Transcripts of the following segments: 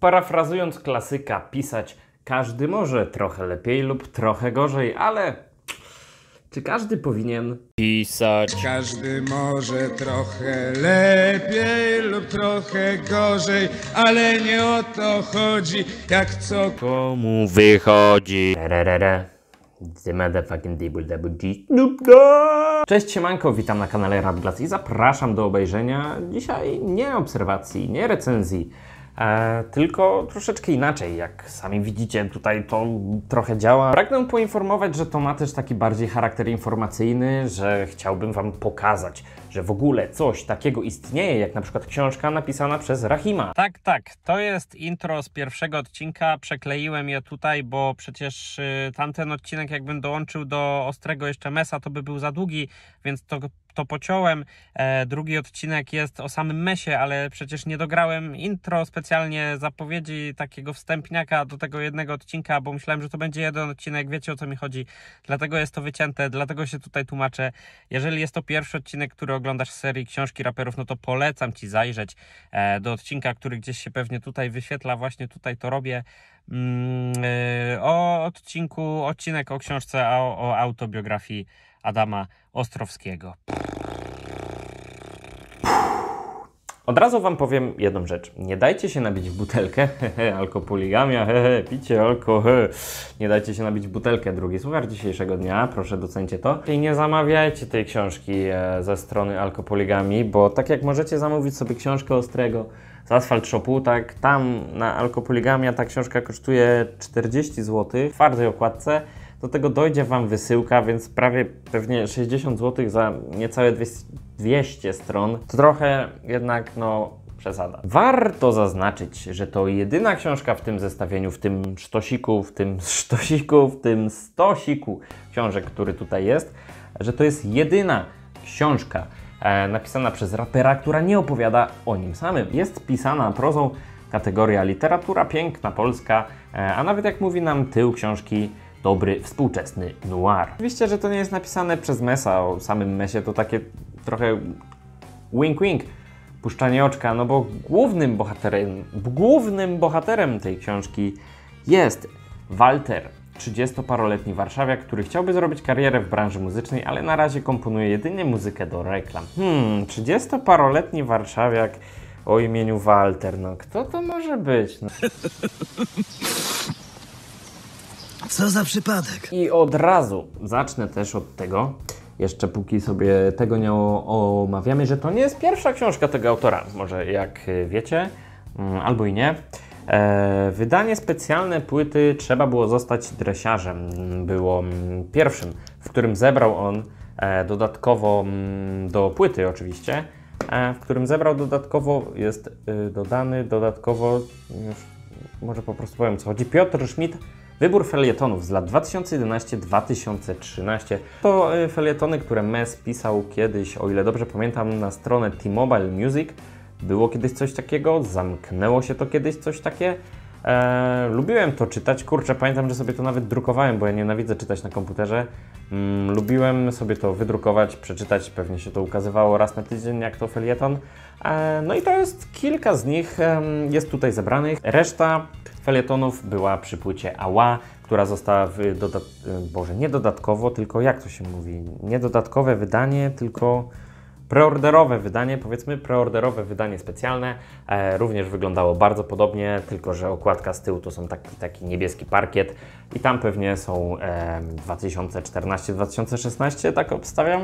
Parafrazując klasyka, pisać każdy może, trochę lepiej lub trochę gorzej, ale czy każdy powinien pisać? Każdy może trochę lepiej lub trochę gorzej, ale nie o to chodzi, jak co komu wychodzi. Cześć, siemanko, witam na kanale RapGlass i zapraszam do obejrzenia dzisiaj nie obserwacji, nie recenzji, tylko troszeczkę inaczej. Jak sami widzicie, tutaj to trochę działa. Pragnę poinformować, że to ma też taki bardziej charakter informacyjny, że chciałbym wam pokazać, że w ogóle coś takiego istnieje, jak na przykład książka napisana przez Rahima. Tak, tak, to jest intro z pierwszego odcinka. Przekleiłem je tutaj, bo przecież tamten odcinek, jakbym dołączył do ostrego jeszcze mesa, to by był za długi, więc to pociąłem. Drugi odcinek jest o samym mesie, ale przecież nie dograłem intro, specjalnie zapowiedzi takiego wstępniaka do tego jednego odcinka, bo myślałem, że to będzie jeden odcinek, wiecie o co mi chodzi. Dlatego jest to wycięte, dlatego się tutaj tłumaczę. Jeżeli jest to pierwszy odcinek, który oglądasz z serii Książki Raperów, no to polecam ci zajrzeć do odcinka, który gdzieś się pewnie tutaj wyświetla, właśnie tutaj to robię. Odcinek o książce, o autobiografii Adama Ostrowskiego. Od razu wam powiem jedną rzecz. Nie dajcie się nabić w butelkę. Alkopoligamia, picie alko. Nie dajcie się nabić w butelkę. Drugi suchar dzisiejszego dnia, proszę docencie to. I nie zamawiajcie tej książki ze strony Alkopoligami, bo tak jak możecie zamówić sobie książkę Ostrego z Asfalt Shopu, tak tam na Alkopoligamia ta książka kosztuje 40 zł w twardej okładce. Do tego dojdzie wam wysyłka, więc prawie pewnie 60 zł za niecałe 200 stron. Trochę jednak, no, przesada. Warto zaznaczyć, że to jedyna książka w tym zestawieniu, w tym stosiku książek, który tutaj jest, że to jest jedyna książka napisana przez rapera, która nie opowiada o nim samym. Jest pisana prozą, kategoria literatura piękna polska, a nawet jak mówi nam tył książki, dobry, współczesny noir. Oczywiście, że to nie jest napisane przez Mesa, o samym Mesie to takie trochę wink-wink, puszczanie oczka, no bo głównym bohaterem tej książki jest Walter, 30-paroletni warszawiak, który chciałby zrobić karierę w branży muzycznej, ale na razie komponuje jedynie muzykę do reklam. 30-paroletni warszawiak o imieniu Walter, no kto to może być? No. Co za przypadek. I od razu zacznę też od tego, jeszcze póki sobie tego nie omawiamy, że to nie jest pierwsza książka tego autora. Może jak wiecie, albo i nie. Wydanie specjalne płyty Trzeba było zostać dresiarzem było pierwszym, w którym zebrał on dodatkowo do płyty oczywiście, w którym zebrał dodatkowo, jest dodany dodatkowo, już może po prostu powiem, co chodzi, Piotr Szmidt, wybór felietonów z lat 2011-2013. To felietony, które Mes pisał kiedyś, o ile dobrze pamiętam, na stronę T-Mobile Music. Było kiedyś coś takiego, zamknęło się to kiedyś coś takie. Lubiłem to czytać, kurczę, pamiętam, że sobie to nawet drukowałem, bo ja nienawidzę czytać na komputerze. Lubiłem sobie to wydrukować, przeczytać, pewnie się to ukazywało raz na tydzień, jak to felieton. No i to jest kilka z nich, jest tutaj zebranych. Reszta felietonów była przy płycie Ała, która została preorderowe wydanie, powiedzmy, preorderowe wydanie specjalne. Również wyglądało bardzo podobnie, tylko że okładka z tyłu to są taki niebieski parkiet i tam pewnie są 2014-2016, tak obstawiam.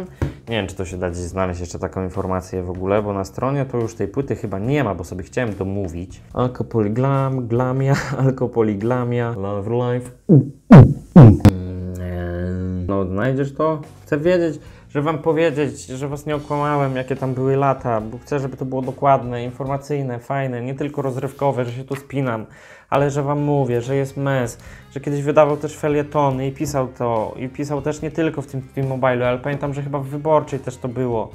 Nie wiem, czy to się da gdzieś znaleźć jeszcze taką informację w ogóle, bo na stronie to już tej płyty chyba nie ma, bo sobie chciałem domówić. Alkopoliglamia, love life. No, znajdziesz to? Chcę wiedzieć, żeby wam powiedzieć, że was nie okłamałem, jakie tam były lata, bo chcę, żeby to było dokładne, informacyjne, fajne, nie tylko rozrywkowe, że się tu spinam, ale że wam mówię, że jest Mes, że kiedyś wydawał też felietony i pisał to, i pisał też nie tylko w tym T-Mobile'u, ale pamiętam, że chyba w Wyborczej też to było.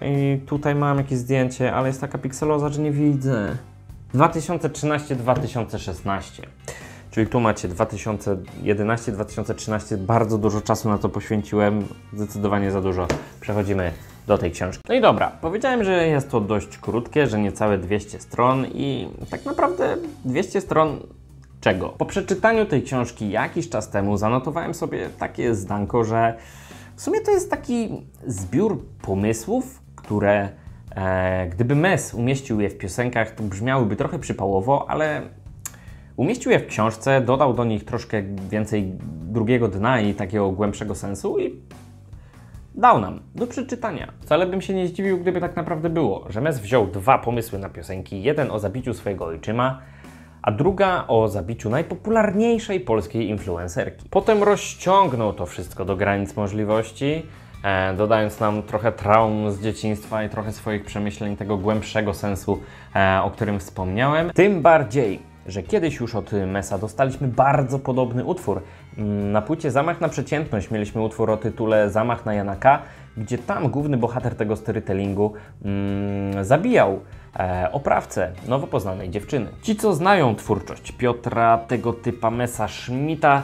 I tutaj mam jakieś zdjęcie, ale jest taka pikseloza, że nie widzę. 2013-2016. Czyli tu macie 2011, 2013, bardzo dużo czasu na to poświęciłem, zdecydowanie za dużo. Przechodzimy do tej książki. No i dobra, powiedziałem, że jest to dość krótkie, że niecałe 200 stron i tak naprawdę 200 stron czego? Po przeczytaniu tej książki jakiś czas temu zanotowałem sobie takie zdanko, że w sumie to jest taki zbiór pomysłów, które gdyby Mes umieścił je w piosenkach, to brzmiałyby trochę przypałowo, ale umieścił je w książce, dodał do nich troszkę więcej drugiego dna i takiego głębszego sensu i dał nam do przeczytania. Wcale bym się nie zdziwił, gdyby tak naprawdę było, że Mes wziął dwa pomysły na piosenki, jeden o zabiciu swojego ojczyma, a druga o zabiciu najpopularniejszej polskiej influencerki. Potem rozciągnął to wszystko do granic możliwości, dodając nam trochę traum z dzieciństwa i trochę swoich przemyśleń, tego głębszego sensu, o którym wspomniałem. Tym bardziej, że kiedyś już od Mesa dostaliśmy bardzo podobny utwór. Na płycie Zamach na Przeciętność mieliśmy utwór o tytule Zamach na Jana K., gdzie tam główny bohater tego storytellingu zabijał oprawcę nowo poznanej dziewczyny. Ci, co znają twórczość Piotra Tego Typa Mesa Szmita,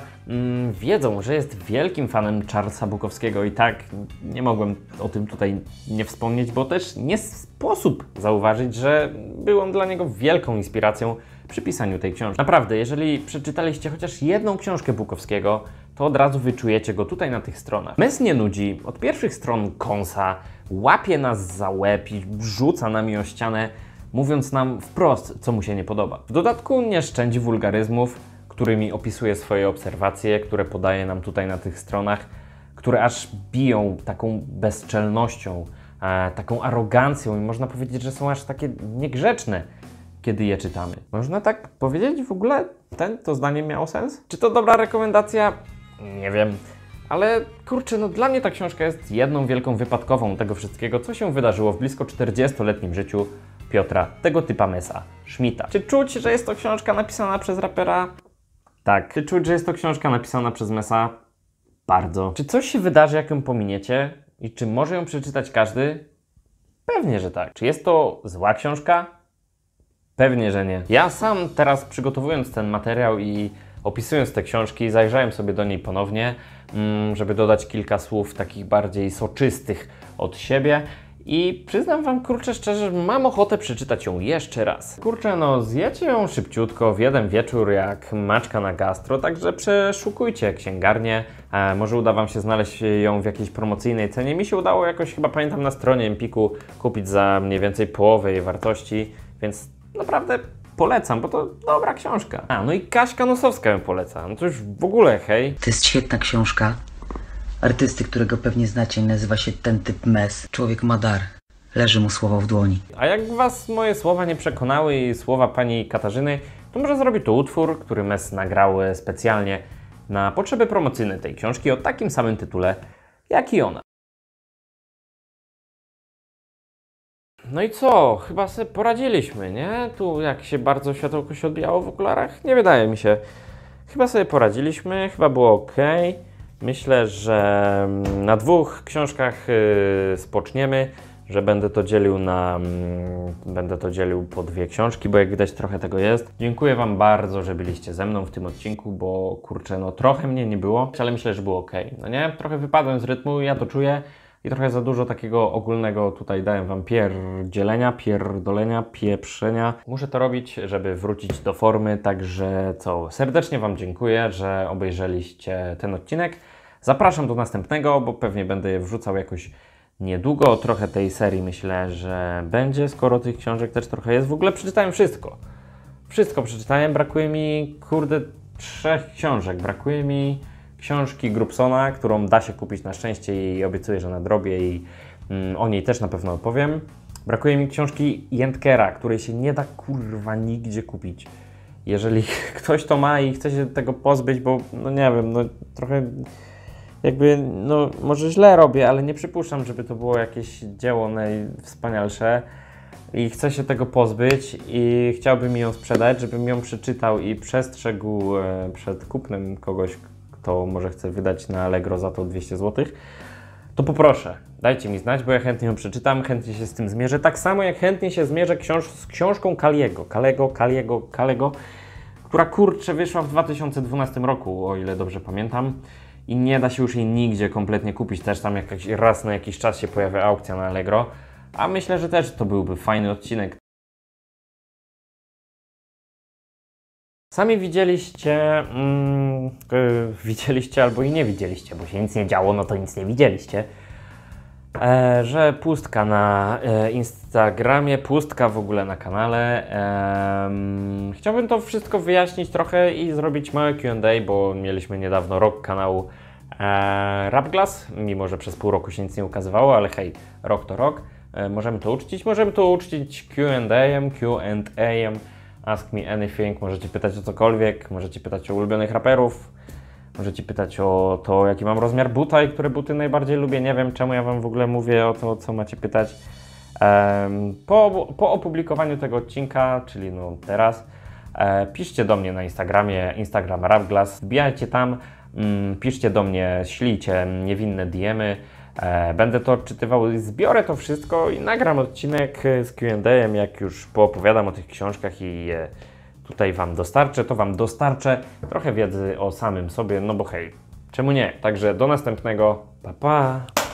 wiedzą, że jest wielkim fanem Charlesa Bukowskiego i tak nie mogłem o tym tutaj nie wspomnieć, bo też nie sposób zauważyć, że był on dla niego wielką inspiracją przy pisaniu tej książki. Naprawdę, jeżeli przeczytaliście chociaż jedną książkę Bukowskiego, to od razu wyczujecie go tutaj na tych stronach. Mes nie nudzi, od pierwszych stron kąsa, łapie nas za łeb i rzuca nami o ścianę, mówiąc nam wprost, co mu się nie podoba. W dodatku nie szczędzi wulgaryzmów, którymi opisuje swoje obserwacje, które podaje nam tutaj na tych stronach, które aż biją taką bezczelnością, taką arogancją i można powiedzieć, że są aż takie niegrzeczne, kiedy je czytamy. Można tak powiedzieć w ogóle? To zdanie miało sens? Czy to dobra rekomendacja? Nie wiem. Ale kurczę, no dla mnie ta książka jest jedną wielką wypadkową tego wszystkiego, co się wydarzyło w blisko 40-letnim życiu Piotra Tego Typa Mesa Szmita. Czy czuć, że jest to książka napisana przez rapera? Tak. Czy czuć, że jest to książka napisana przez Mesa? Bardzo. Czy coś się wydarzy, jak ją pominiecie? I czy może ją przeczytać każdy? Pewnie, że tak. Czy jest to zła książka? Pewnie, że nie. Ja sam teraz, przygotowując ten materiał i opisując te książki, zajrzałem sobie do niej ponownie, żeby dodać kilka słów takich bardziej soczystych od siebie i przyznam wam, kurczę, szczerze, mam ochotę przeczytać ją jeszcze raz. Kurczę, no zjecie ją szybciutko w jeden wieczór jak maczka na gastro, także przeszukujcie księgarnię, może uda wam się znaleźć ją w jakiejś promocyjnej cenie. Mi się udało jakoś, chyba pamiętam, na stronie Empiku kupić za mniej więcej połowę jej wartości, więc naprawdę polecam, bo to dobra książka. A, no i Kaśka Nosowska ją poleca. No to już w ogóle hej. To jest świetna książka. Artysty, którego pewnie znacie, nazywa się Ten Typ Mes. Człowiek ma dar. Leży mu słowo w dłoni. A jak was moje słowa nie przekonały i słowa pani Katarzyny, to może zrobi to utwór, który Mes nagrał specjalnie na potrzeby promocyjne tej książki o takim samym tytule, jak i ona. No i co? Chyba sobie poradziliśmy, nie? Tu jak się bardzo światełko się odbijało w okularach? Nie wydaje mi się. Chyba sobie poradziliśmy, chyba było ok. Myślę, że na dwóch książkach spoczniemy, że będę to dzielił po dwie książki, bo jak widać trochę tego jest. Dziękuję wam bardzo, że byliście ze mną w tym odcinku, bo kurczę, no trochę mnie nie było, ale myślę, że było ok. No nie? Trochę wypadłem z rytmu, ja to czuję. I trochę za dużo takiego ogólnego tutaj dałem wam pierdzielenia, pierdolenia, pieprzenia. Muszę to robić, żeby wrócić do formy, także co, serdecznie wam dziękuję, że obejrzeliście ten odcinek. Zapraszam do następnego, bo pewnie będę je wrzucał jakoś niedługo. Trochę tej serii myślę, że będzie, skoro tych książek też trochę jest. W ogóle przeczytałem wszystko. Wszystko przeczytałem, brakuje mi, kurde, 3 książek, brakuje mi książki Grubsona, którą da się kupić na szczęście i obiecuję, że nadrobię i o niej też na pewno opowiem. Brakuje mi książki Jentkera, której się nie da kurwa nigdzie kupić. Jeżeli ktoś to ma i chce się tego pozbyć, bo no nie wiem, no trochę jakby, no może źle robię, ale nie przypuszczam, żeby to było jakieś dzieło najwspanialsze i chcę się tego pozbyć i chciałbym ją sprzedać, żebym ją przeczytał i przestrzegł przed kupnem kogoś, to może chcę wydać na Allegro za to 200 zł, to poproszę, dajcie mi znać, bo ja chętnie ją przeczytam, chętnie się z tym zmierzę, tak samo jak chętnie się zmierzę z książką Kaliego, która kurczę wyszła w 2012 roku, o ile dobrze pamiętam. I nie da się już jej nigdzie kompletnie kupić, też tam raz na jakiś czas się pojawia aukcja na Allegro. A myślę, że też to byłby fajny odcinek. Sami widzieliście, widzieliście albo i nie widzieliście, bo się nic nie działo, no to nic nie widzieliście, że pustka na Instagramie, pustka w ogóle na kanale. Chciałbym to wszystko wyjaśnić trochę i zrobić małe Q&A, bo mieliśmy niedawno rok kanału RapGlass, mimo że przez pół roku się nic nie ukazywało, ale hej, rok to rok. Możemy to uczcić Q&A, Ask Me Anything, możecie pytać o cokolwiek, możecie pytać o ulubionych raperów, możecie pytać o to, jaki mam rozmiar buta i które buty najbardziej lubię. Nie wiem, czemu ja wam w ogóle mówię o to, co macie pytać. Po opublikowaniu tego odcinka, czyli no teraz, piszcie do mnie na Instagramie, Instagram RapGlass, wbijajcie tam, piszcie do mnie, ślijcie niewinne DM-y. Będę to odczytywał i zbiorę to wszystko i nagram odcinek z Q&A, jak już poopowiadam o tych książkach i tutaj wam dostarczę, to wam dostarczę trochę wiedzy o samym sobie, no bo hej, czemu nie? Także do następnego, pa pa!